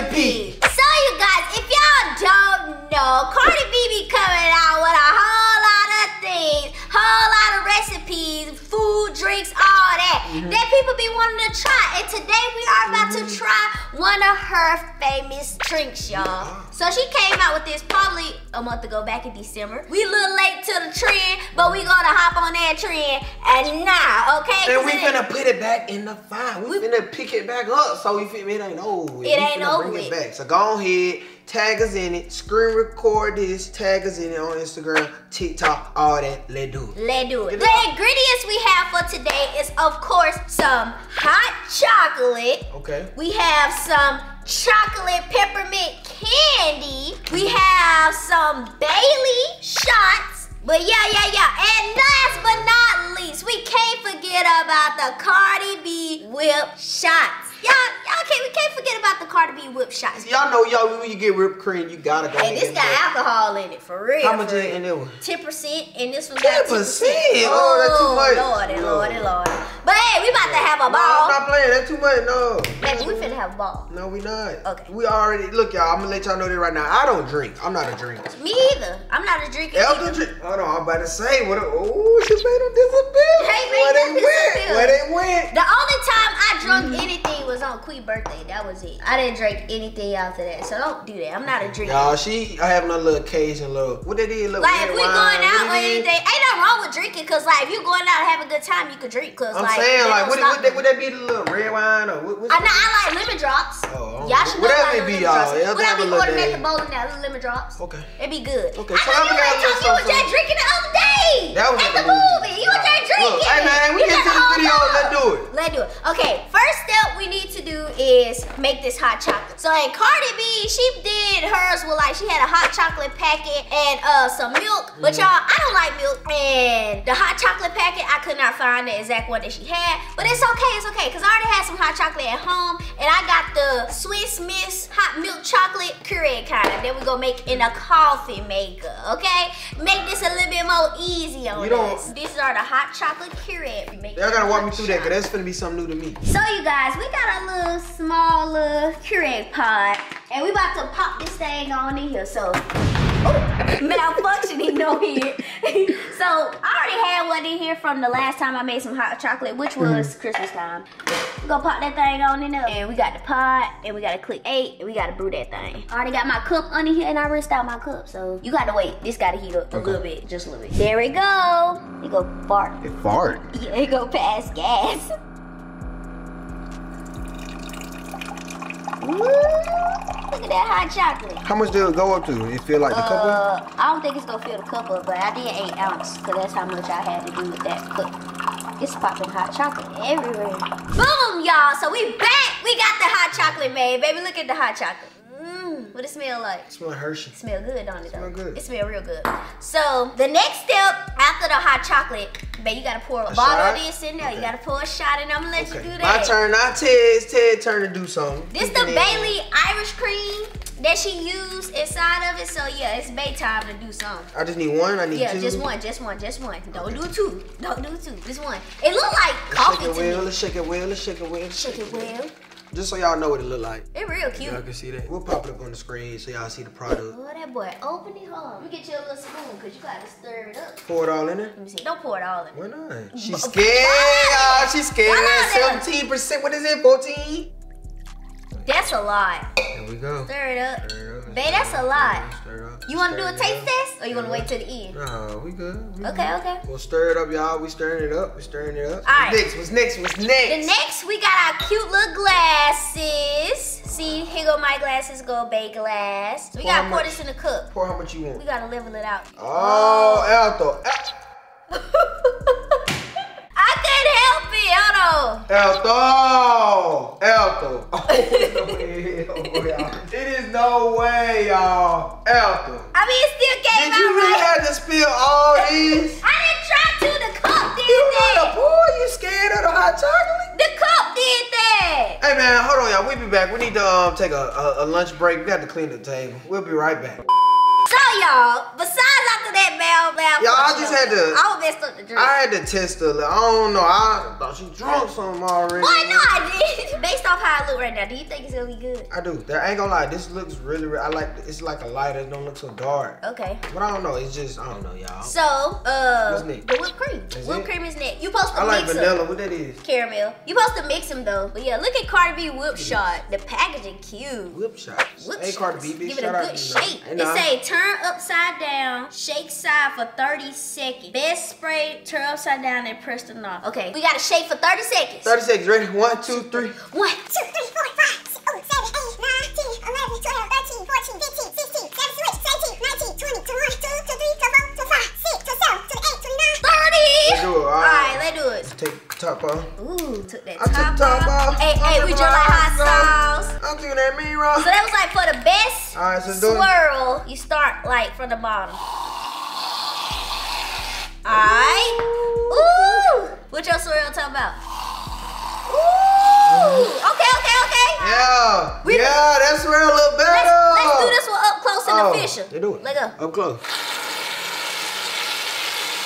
recipe. So you guys, if y'all don't know, Cardi B be coming out with a whole lot of things, whole lot of recipes, food, drinks, all that, that people be wanting to try. And today we are about to try one of her famous drinks, y'all. So she came out with this probably a month ago, back in December. We a little late to the trend, but we gonna hop on that trend and now, okay? And we finna put it back in the fire. We finna pick it back up, so you feel me? It ain't over with. It ain't over with. It back. So go ahead, tag us in it, screen record this, tag us in it on Instagram, TikTok, all that. Let's do it. Let's do it. The ingredients we have for today is, of course, some hot chocolate. Okay. We have some chocolate peppermint candy. We have some Bailey shots. But yeah. And last but not least, we can't forget about the Cardi B whip shots. Y'all, we can't forget about the Cardi B whip shots. Y'all know, y'all, when you get whipped cream, you gotta go. And this got alcohol in it, for real. How much is in that one? 10%, and this one got 10%. Oh, that's too much. Lordy. But hey, we about to have a ball. No, I'm not playing. That's too much, no. Baby, we finna have a ball. No, we not. Okay. We already, look, y'all, I'm gonna let y'all know that right now. I don't drink. I'm not a drinker. Me either. I'm not a drinker. Elder drink. Hold on, I'm about to say, what? Oh, she made them disappear. Where they went? The only time I drunk anything was on Queen's birthday. That was it. I didn't drink anything after that, so don't do that. I'm not a drinker. Y'all, I have no little Cajun love. What they did, look, like if we going out or anything, ain't nothing wrong with drinking. Cause like if you going out and having a good time, you could drink. Cause I'm like, saying like would that be the little red wine or what? I like lemon drops. Oh, y'all should whatever it be, y'all. Whatever you order at the bowl and that little lemon drops. Okay, it'd be good. Okay, I know you was just drinking the other day. That was at the movie. You was just drinking. Hey man, we get to the video. Let's do it. Let's do it. Okay. First step we need to do is make this hot chocolate. So like Cardi B, she did hers with like, she had a hot chocolate packet and some milk. But y'all, I don't like milk. And the hot chocolate packet, I could not find the exact one that she had. But it's okay, because I already had some hot chocolate at home. And I got the Swiss Miss hot milk chocolate Keurig kind of. Then we gonna make in a coffee maker, okay? Make this a little bit more easy on us. These are the hot chocolate Keurig. Y'all gotta walk me through that, because that's gonna be something new to me. So you guys, we got a little small little Keurig pod, and we about to pop this thing on in here. So, malfunctioning over here. So I already had one in here from the last time I made some hot chocolate, which was Christmas time. We gonna pop that thing on in there, and we got the pod, and we gotta click 8, and we gotta brew that thing. I already got my cup under here, and I rinsed out my cup, so you gotta wait. This gotta heat up a little bit, just a little bit. There we go. It go fart. It fart. Yeah, it go past gas. Ooh, look at that hot chocolate. How much did it go up to? It feel like the cup up? I don't think it's gonna fill the cup up, but I did 8 ounces, because that's how much I had to do with that cup. It's popping hot chocolate everywhere. Boom, y'all, so we back. We got the hot chocolate made, baby. Look at the hot chocolate. What it smell like? It smell Hershey. It smell good, don't it, though? It smell good. It smell real good. So, the next step after the hot chocolate, babe, you gotta pour a bottle of this in there. You gotta pour a shot in. I'm gonna let you do that. My turn. Not Ted's. Ted's turn to do something. This the Bailey Irish Cream that she used inside of it. So, yeah, it's babe time to do something. I just need one? I need two? Yeah, just one. Don't do two. Don't do two. Just one. It look like coffee to me. Let's shake it well. Let's shake it well. Let's shake it well. Shake it well. Just so y'all know what it look like. It real cute. Y'all can see that. We'll pop it up on the screen so y'all see the product. Oh, that boy, open it up. You get you a little spoon, because you got to stir it up. Pour it all in there? Let me see. Don't pour it all in there. Why not? She's scared, y'all. She's scared. 17%. What is it, 14? That's a lot. There we go. Stir it up. Babe, that's a lot. You want to do a taste test, or you want to wait till the end? No, we good. Okay. We'll stir it up, y'all. We stirring it up. We stirring it up. All right. What's next? The next, we got our cute little glasses. See, here go my glasses, go babe glass. So we got to pour this in the cup. Pour how much you want. We got to level it out. Oh, alto. I can't help it. Hold on. Alto. Oh, it is no way, y'all. Alto. I mean, it still came out right. Did you really have to spill all these? I didn't try to. The cup did that. You want to pour? You scared of the hot chocolate? The cup did that. Hey, man, hold on, y'all. We'll be back. We need to take a lunch break. We got to clean the table. We'll be right back. So, y'all, besides after that bell. Y'all, I just had to. I was messed up the drink. I had to test her. I don't know. I thought she drunk something already. Boy, no, I did. Based off how I look right now, do you think it's gonna be good? I do. I ain't gonna lie. This looks really, really. I like. It's like a light that don't look so dark. Okay. But I don't know. It's just I don't know, y'all. So, what's next? The whipped cream. Whipped cream is next. You supposed to mix them. I like vanilla. What that is? Caramel. You supposed to mix them though. But yeah, look at Cardi B whip shot. The packaging cute. Whip shot. Hey, Cardi B, give it a good shake. It say turn upside down, shake side for 30 seconds. Best spray, turn upside down and press the knob. Okay, we gotta shake for 30 seconds. 30 seconds, ready? 1, 2, 3. 1, 2, 3, 4, 5, 6, 7, 8, 9, 10, 11, 12, 13, 14, 15, 16, 17, 18, 19, 20, 21, 22, 23, 24, 25, 26, 27, 28, 29, 30. Let's do it. All right, let's do it. Take top off. Ooh, took that top off. Hey, we just like hot sauce. I'm doing that mean wrong. So that was like for the best. All right, so swirl, you start like from the bottom. All right. Ooh. What your swirl talking about? Ooh. Okay, okay, okay. Yeah. Yeah, that swirl look better. Let's do this one up close and official. They do it. Let go. Up close.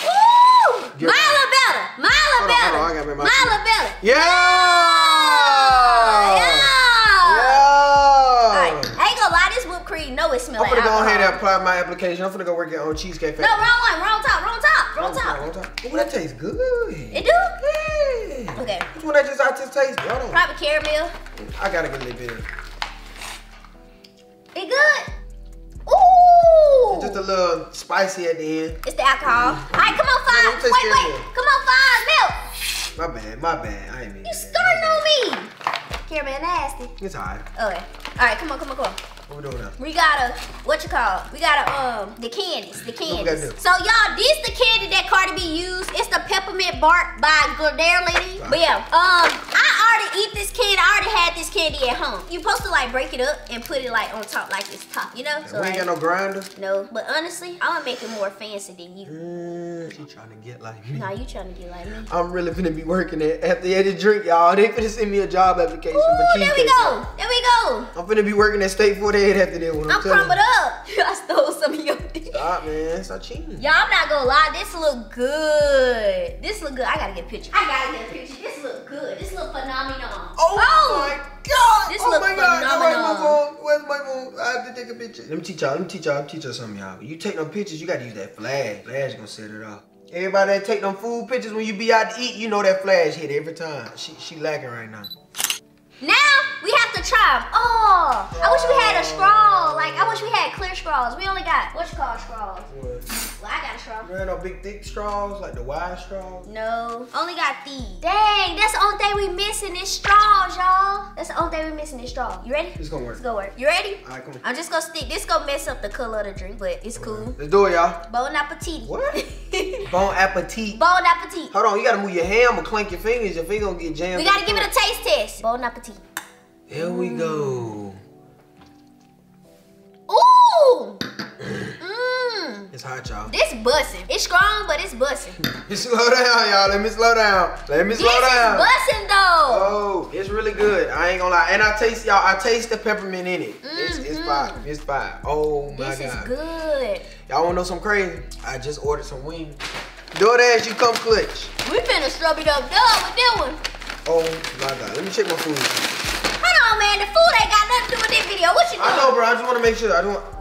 Ooh. Mine look better. Mine look better. Mine look better. Yeah. Yeah. It smell I'm gonna like go ahead and apply my application. I'm gonna go work it on Cheesecake Factory. No, wrong one, wrong top, wrong top, wrong top. Wrong top. Oh, that tastes good. It do? Yeah. Okay. Which one that just tastes? Probably caramel. I gotta get a little bit. It good? Ooh. It's just a little spicy at the end. It's the alcohol. All right, come on, Five. Wait, come on, Five, milk. My bad. I ain't mean you starting on me. Caramel nasty. It's all right. Okay. All right, come on. What we doing now? We gotta, the candies, So y'all, this the candy that Cardi B used. It's the peppermint bark by Gladare Lady. But yeah, I already eat this candy. I already had this candy at home. You supposed to like break it up and put it like on top, like it's top, you know? And so we ain't got no grinder? No, but honestly, I'm gonna make it more fancy than you. You trying to get like me. Nah, you trying to get like me. I'm really finna be working it at the end of the drink, y'all. They finna send me a job application for cheesecake. There we go. I'm finna be working at State Ford after that one. I'm crumbled up. I stole some of your dish. Stop, man. Stop cheating. Y'all, I'm not gonna lie. This look good. I gotta get a picture. This look good. This look phenomenal. Oh my God. This look phenomenal. Where's my phone? I have to take a picture. Let me teach y'all something, y'all. You take no pictures, you gotta use that flash. Flash gonna set it off. Everybody that take them food pictures when you be out to eat, you know that flash hit every time. She lagging right now. Now we have to try them. Oh, I wish we had a straw. Like I wish we had clear straws. We only got straws. What? Well, I got a straw. You had no big thick straws like the wide straws? No, only got these. Dang, that's the only thing we missing is straws, y'all. That's the only thing we missing is straw. You ready? It's gonna work. It's gonna work. You ready? All right, come on. I'm just gonna stick. This gonna mess up the color of the drink, but it's cool. Let's do it, y'all. Bon appetit. What? Bon appetit. Bon appetit. Hold on, you gotta move your hand or clank your fingers. Your finger gonna get jammed. We gotta give it a taste test. Bon appetit. Here we go. Ooh! It's hot, y'all. This bussin'. It's strong, but it's bussin'. Slow down, y'all. Let me slow down. This is bussin', though. Oh, it's really good. I ain't gonna lie. And I taste, y'all, I taste the peppermint in it. It's fire. Oh, my God. This is good. Y'all wanna know something crazy? I just ordered some wings. DoorDash, you come clutch. We finna strub it up, dog, with that one. Oh, my God. Let me check my food. Hold on, man. The food ain't got nothing to do with this video. What you doing? I know, bro. I just want to make sure.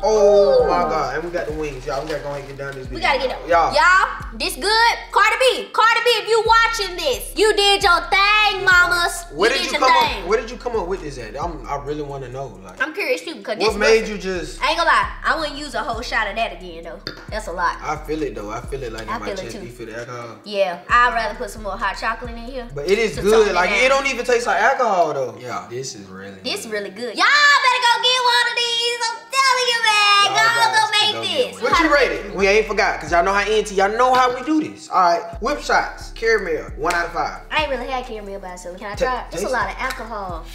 Oh, my God. And we got the wings, y'all. We got to go ahead and get down this video. We got to get up. Y'all, this good? Cardi B, if you watching this, you did your thing, mamas. Where did you come up with this at? I really want to know. Like, I'm curious, too. Because what made you just... I ain't going to lie. I wouldn't use a whole shot of that again, though. That's a lot. I feel it, though. I feel it like in my chest. You feel the alcohol? Yeah. I'd rather put some more hot chocolate in here. But it is good. Like, it don't even taste like alcohol, though. Yeah, this is really good. This really good. Y'all better go get one of these. I'm telling you, man. Go make this. What you rated? We ain't forgot, because y'all know how NT. Y'all know how we do this. All right. Whip shots. Caramel. 1 out of 5. I ain't really had caramel by itself. Can I try? It's a lot of alcohol.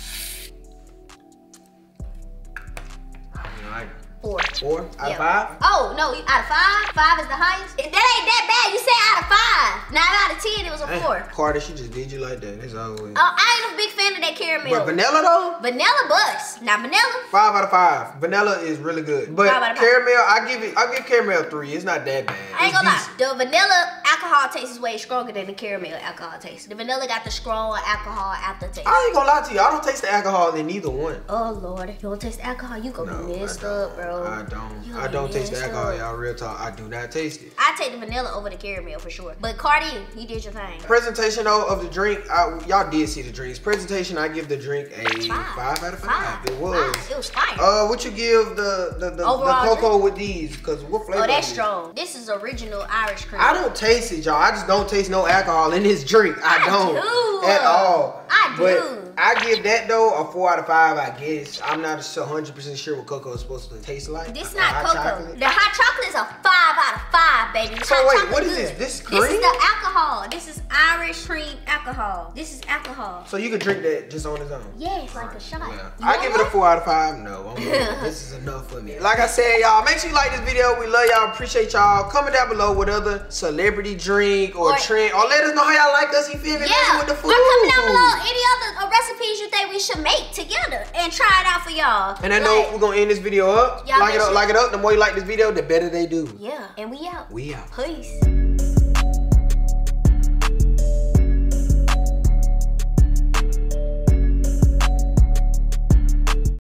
I mean, Four. Four? Out of five? Oh, no, out of five? Five is the highest? That ain't that bad. You said out of five. Now out of 10, it was a four. Cardi, she just did you like that. That's all it is. Oh, I ain't a big fan of that caramel. But vanilla, though? Vanilla bust. Not vanilla. 5 out of 5. Vanilla is really good. But caramel, I give caramel 3. It's not that bad. I ain't gonna lie. The vanilla alcohol taste is way stronger than the caramel alcohol taste. The vanilla got the strong alcohol aftertaste. I ain't gonna lie to you. I don't taste the alcohol in either one. Oh, Lord. You don't taste the alcohol? You gonna be messed up, bro. I don't taste the alcohol, y'all. Real talk, I do not taste it. I take the vanilla over the caramel for sure. But Cardi, you did your thing. Presentation though of the drink, y'all did see the drinks. Presentation, I give the drink a 5 out of 5. It was. It was fire. What you give the cocoa with these? Cause what flavor? Oh, that's strong. This is original Irish cream. I don't taste it, y'all. I just don't taste no alcohol in this drink. I don't at all. But I give that though a 4 out of 5, I guess. I'm not 100% sure what cocoa is supposed to taste like. This is not cocoa. Chocolate. The hot chocolate is a 5 out of 5, baby. So wait, what is this? This cream? This is the alcohol. This is Irish cream alcohol. This is alcohol. So you can drink that just on its own? Yes, like a shot. Yeah. I give it a 4 out of 5. No, this is enough for me. Like I said, y'all, make sure you like this video. We love y'all. Appreciate y'all. Comment down below what other celebrity drink or trend. Or let us know how y'all like us. You feel me? Yeah. With the food. Comment down below any other recipes you think we should make together and try it out for y'all. And I know we're gonna end this video up. Like it up, like it up. The more you like this video, the better they do. Yeah. And we out. We out. Peace.